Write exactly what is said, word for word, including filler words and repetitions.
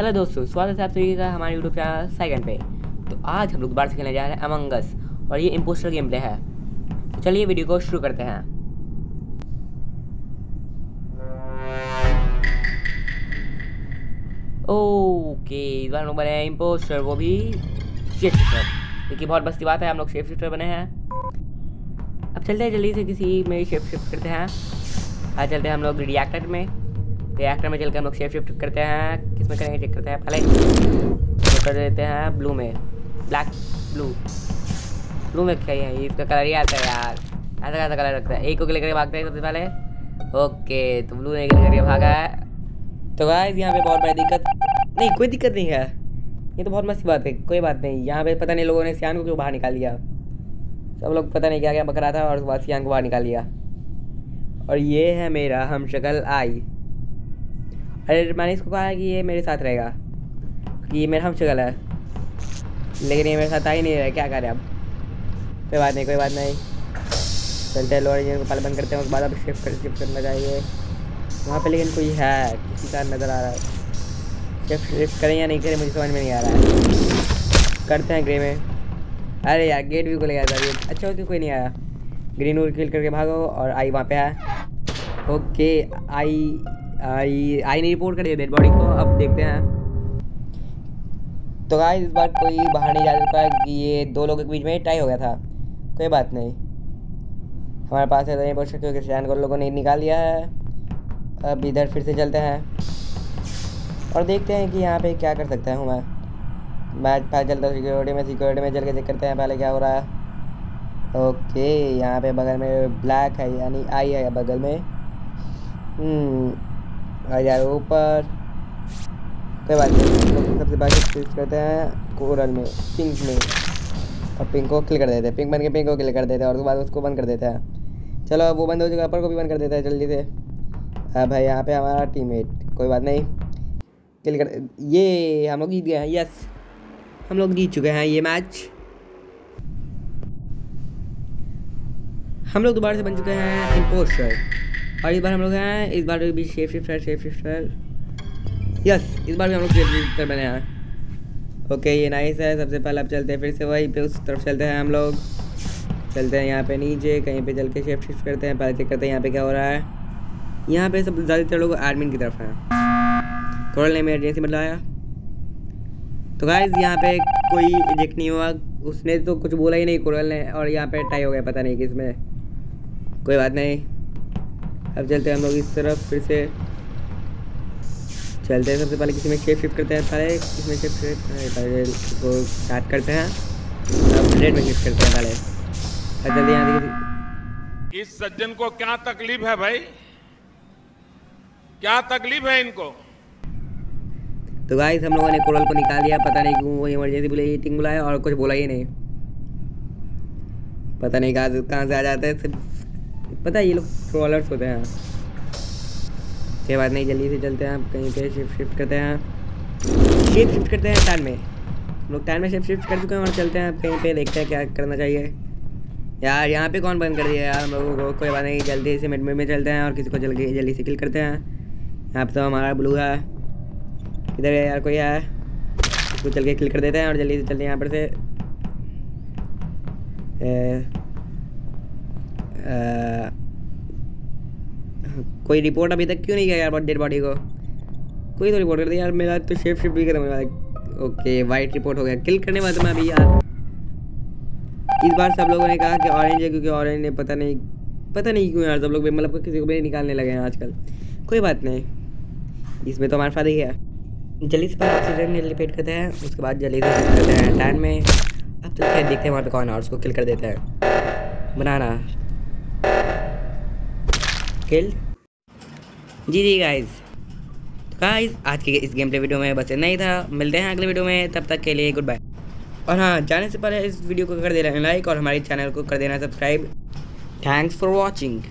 Hello दोस्तों, स्वागत है आप सभी का हमारे यूट्यूब चैनल सेकंड पे। तो आज हम लोग बाहर से खेलने जा रहे हैं अमंग अस, और ये इम्पोस्टर गेम प्ले है। तो चलिए वीडियो को शुरू करते हैं। ओके, इस बार हम लोग बने हैं इम्पोस्टर, वो भी शेप शिफ्टर, क्योंकि बहुत बस्ती बात है, हम लोग शेप शिफ्टर बने हैं। अब चलते हैं जल्दी से किसी में शेप शिफ्ट करते हैं। आज चलते हैं हम लोग रिएक्टर में। रिएक्टर में चल के हम लोग शेप शिफ्ट करते हैं। किस में करेंगे, चेक करते हैं। पहले कर देते हैं ब्लू में, ब्लैक ब्लू ब्लू में क्या है, इसका कलर ही आता है यार, ऐसा ऐसा कलर रखता है। एक को क्लिक करके भागते हैं सबसे पहले। ओके, तो ब्लू ने क्लिक करके भागा है। तो गाइस, यहाँ पे बहुत बड़ी दिक्कत नहीं, कोई दिक्कत नहीं है, ये तो बहुत मस्त बात है। कोई बात नहीं, यहाँ पे पता नहीं लोगों ने सियान को क्यों बाहर निकाल दिया। सब लोग पता नहीं क्या क्या बकरा था, और उसके बाद सियान को बाहर निकाल दिया। और ये है मेरा हम शक्ल आई। अरे मैंने इसको कहा है कि ये मेरे साथ रहेगा, कि ये मेरा हम शक्ल है, लेकिन ये मेरे साथ आ ही नहीं रहा है। क्या करें अब, कोई बात नहीं कोई बात नहीं। चलते हैं, लोअर इंजन को पहले बंद करते हैं, उसके बाद अब शिफ्ट कर शिफ्ट करना चाहिए वहाँ पे। लेकिन कोई है, किसी का नज़र आ रहा है। शिफ्ट शिफ्ट करें या नहीं करें, मुझे समझ में नहीं आ रहा है। करते हैं ग्रे में। अरे यार, गेट भी खुल गया था। ये अच्छा होती कोई नहीं आया। ग्रीन वूल किल करके भागो, और आई वहाँ पे है। ओके, आई आई आई ने रिपोर्ट कर दिया डेड बॉडी को। अब देखते हैं। तो गाइस, इस बार कोई बाहर नहीं जा सकता, कि ये दो लोगों के बीच में टाई हो गया था। कोई बात नहीं, हमारे पास है नहीं पहुँच सकते, क्योंकि स्टैंड को लोगों ने निकाल दिया है। अब इधर फिर से चलते हैं, और देखते हैं कि यहाँ पे क्या कर सकता हूँ मैं। मैच पता चलता है सिक्योरिटी में। सिक्योरिटी में चल के चेक करते हैं पहले क्या हो रहा है। ओके, यहाँ पे बगल में ब्लैक है, यानी आई है बगल में। यार ऊपर कोई बात नहीं, सबसे पहले चूज करते हैं कोरल में, पिंक में, और पिंक को क्लिक कर देते हैं। पिंक बन के पिंक को क्लिक कर देते हैं, और उसके बाद उसको बंद कर देते हैं। चलो, वो बंद हो चुका, अपर को भी बंद कर देते हैं जल्दी से। अब भाई यहाँ पे हमारा टीममेट, कोई बात नहीं, क्लिक कर। ये हम लोग जीत गए हैं। यस, हम लोग जीत चुके हैं ये मैच। हम लोग दोबारा से बन चुके हैं इम्पोस्टर, और इस बार हम लोग हैं, इस बार भी shape shifter shape shifter yes, इस बार भी हम लोग शेप शिफ्टर बने हैं। ओके, ये नाइस है। सबसे पहले अब चलते हैं फिर से वहीं पे, उस तरफ चलते हैं हम लोग। चलते हैं यहाँ पे नीचे कहीं पे, चल के शेप शिफ्ट करते हैं। पहले चेक करते हैं यहाँ पे क्या हो रहा है। यहाँ पे सब ज़्यादातर लोग एडमिन की तरफ हैं। थोड़ा नहीं, इमरजेंसी बताया। तो गाइस, यहाँ पे कोई इजेक्ट नहीं हुआ, उसने तो कुछ बोला ही नहीं कोरल ने, और यहाँ पे टाई हो गया, पता नहीं किस में। कोई बात नहीं, अब चलते हैं हम लोग इस तरफ फिर से। चलते हैं, सबसे पहले किसी में शेप शिफ्ट करते हैं। पहले किसी में शेप शिफ्ट पहले को स्टार्ट करते हैं, अब रेड में शिफ्ट करते हैं पहले। अब जल्दी यहाँ देखिए, इस सज्जन को क्या तकलीफ है भाई, क्या तकलीफ है इनको। तो गाइस, हम लोगों ने कोरल को निकाल दिया, पता नहीं क्यों। वो इमरजेंसी बुलाई, टीम बुलाया, और कुछ बोला ही नहीं। पता नहीं कहाँ कहाँ से आ जाते हैं, पता है ये लोग ट्रोलर्स होते हैं। उसके बाद नहीं, जल्दी से चलते हैं आप कहीं पे, शिफ्ट शिफ्ट करते हैं शिफ्ट शिफ्ट करते हैं टैन में। हम लोग टैन में शिफ्ट शिफ्ट कर चुके हैं, और चलते हैं आप कहीं पे, देखते हैं क्या करना चाहिए। यार यहाँ पे कौन बंद कर दिया यार हम लोगों को। कोई बात नहीं, जल्दी से मिड में चलते हैं, और किसी को जल के जल्दी से किल करते हैं। यहाँ पर तो हमारा ब्लू है, इधर यार कोई है, उसको चल के किल कर देते हैं, और जल्दी से चलते हैं यहाँ पर से। आ, कोई रिपोर्ट अभी तक क्यों नहीं किया यार डेड बॉडी को। कोई तो रिपोर्ट कर दिया यार, मेरा तो शेप शिफ्ट भी खत्म होने वाला। ओके, वाइट रिपोर्ट हो गया, किल करने वाला मैं अभी यार। इस बार सब लोगों ने कहा कि ऑरेंज है, क्योंकि ऑरेंज ने पता नहीं पता नहीं क्यों यार सब लोग मतलब किसी को भी निकालने लगे हैं आजकल। कोई बात नहीं, इसमें तो हमारा फायदा ही है। जल्दी से पहले रिपीट करते हैं, उसके बाद जल्दी से करते हैं टैन में। अब तो देखते हैं वहाँ पर कौन है, उसको किल कर देते हैं। बनाना किल। जी जी गाइज, तो गाइज आज के इस गेम प्ले वीडियो में बस इतना ही था। मिलते हैं अगले वीडियो में, तब तक के लिए गुड बाय। और हाँ, जाने से पहले इस वीडियो को कर देना लाइक, और हमारे चैनल को कर देना सब्सक्राइब। Thanks for watching.